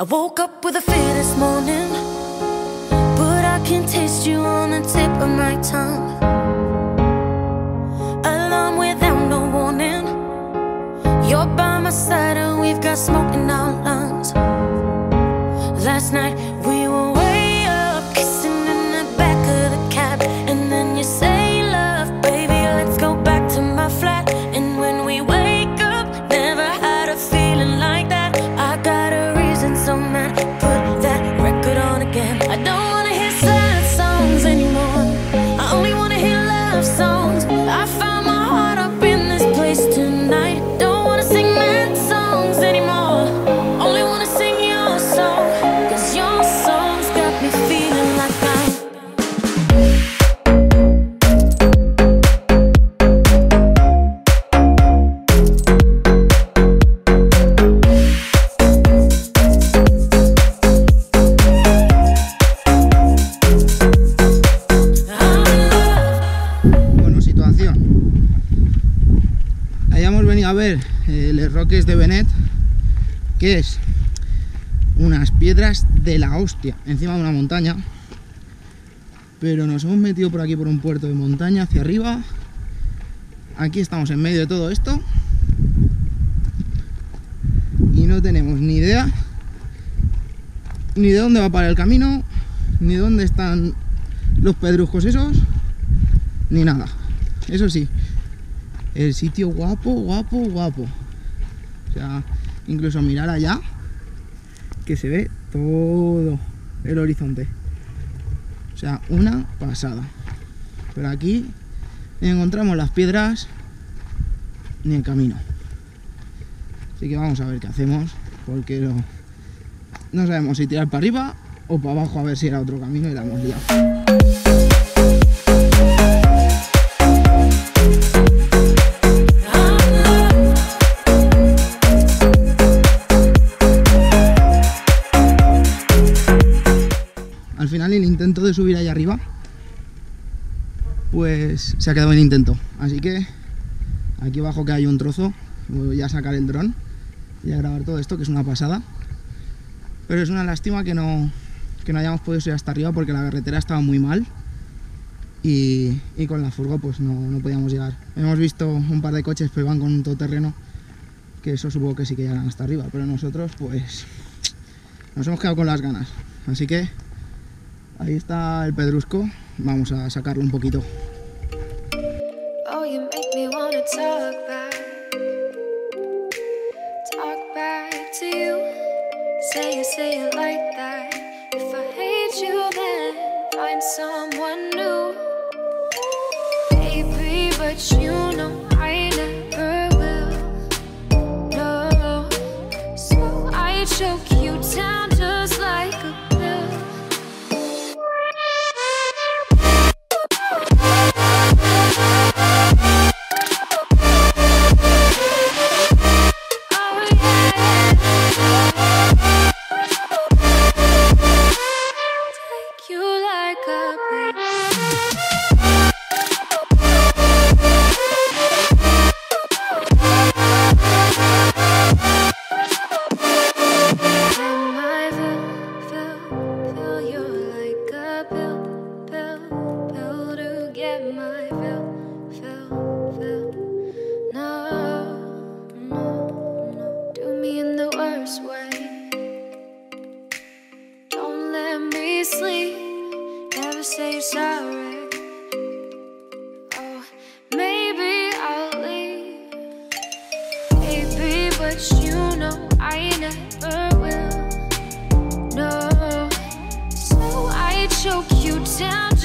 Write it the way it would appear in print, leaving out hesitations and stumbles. I woke up with a fear this morning, but I can taste you on the tip of my tongue. Alarm without no warning, you're by my side and we've got smoke in our lungs. Last night we were way up, kissing in the back of the cab, and then you say, love, baby, let's go back to my flat. And when we wake up, never had a feeling like that. I got a reason so mad, put that record on again. I don't wanna hear sad songs anymore, I only wanna hear love songs. I found my heart up in this place tonight. Don't wanna sing mad songs anymore, only wanna sing your song, 'cause your song's got me feeling like I'm hayamos venido a ver Les Roques de Benet, que es unas piedras de la hostia encima de una montaña, pero nos hemos metido por aquí por un puerto de montaña hacia arriba. Aquí estamos en medio de todo esto y no tenemos ni idea ni de dónde va a parar el camino, ni dónde están los pedruscos esos, ni nada. Eso sí, el sitio guapo, guapo, guapo. O sea, incluso mirar allá, que se ve todo el horizonte. O sea, una pasada. Pero aquí ni encontramos las piedras ni el camino. Así que vamos a ver qué hacemos, porque no sabemos si tirar para arriba o para abajo, a ver si era otro camino y la hemos liado. Al final el intento de subir allá arriba pues se ha quedado en intento, así que aquí abajo que hay un trozo voy a sacar el dron y a grabar todo esto, que es una pasada. Pero es una lástima que no hayamos podido subir hasta arriba, porque la carretera estaba muy mal y con la furgo pues no podíamos llegar. Hemos visto un par de coches pero van con un todoterreno, que eso supongo que sí que llegan hasta arriba, pero nosotros pues nos hemos quedado con las ganas. Así que ahí está el pedrusco, vamos a sacarlo un poquito. Say sorry. Oh, maybe I'll leave. Maybe, but you know I never will. No, so I choke you down.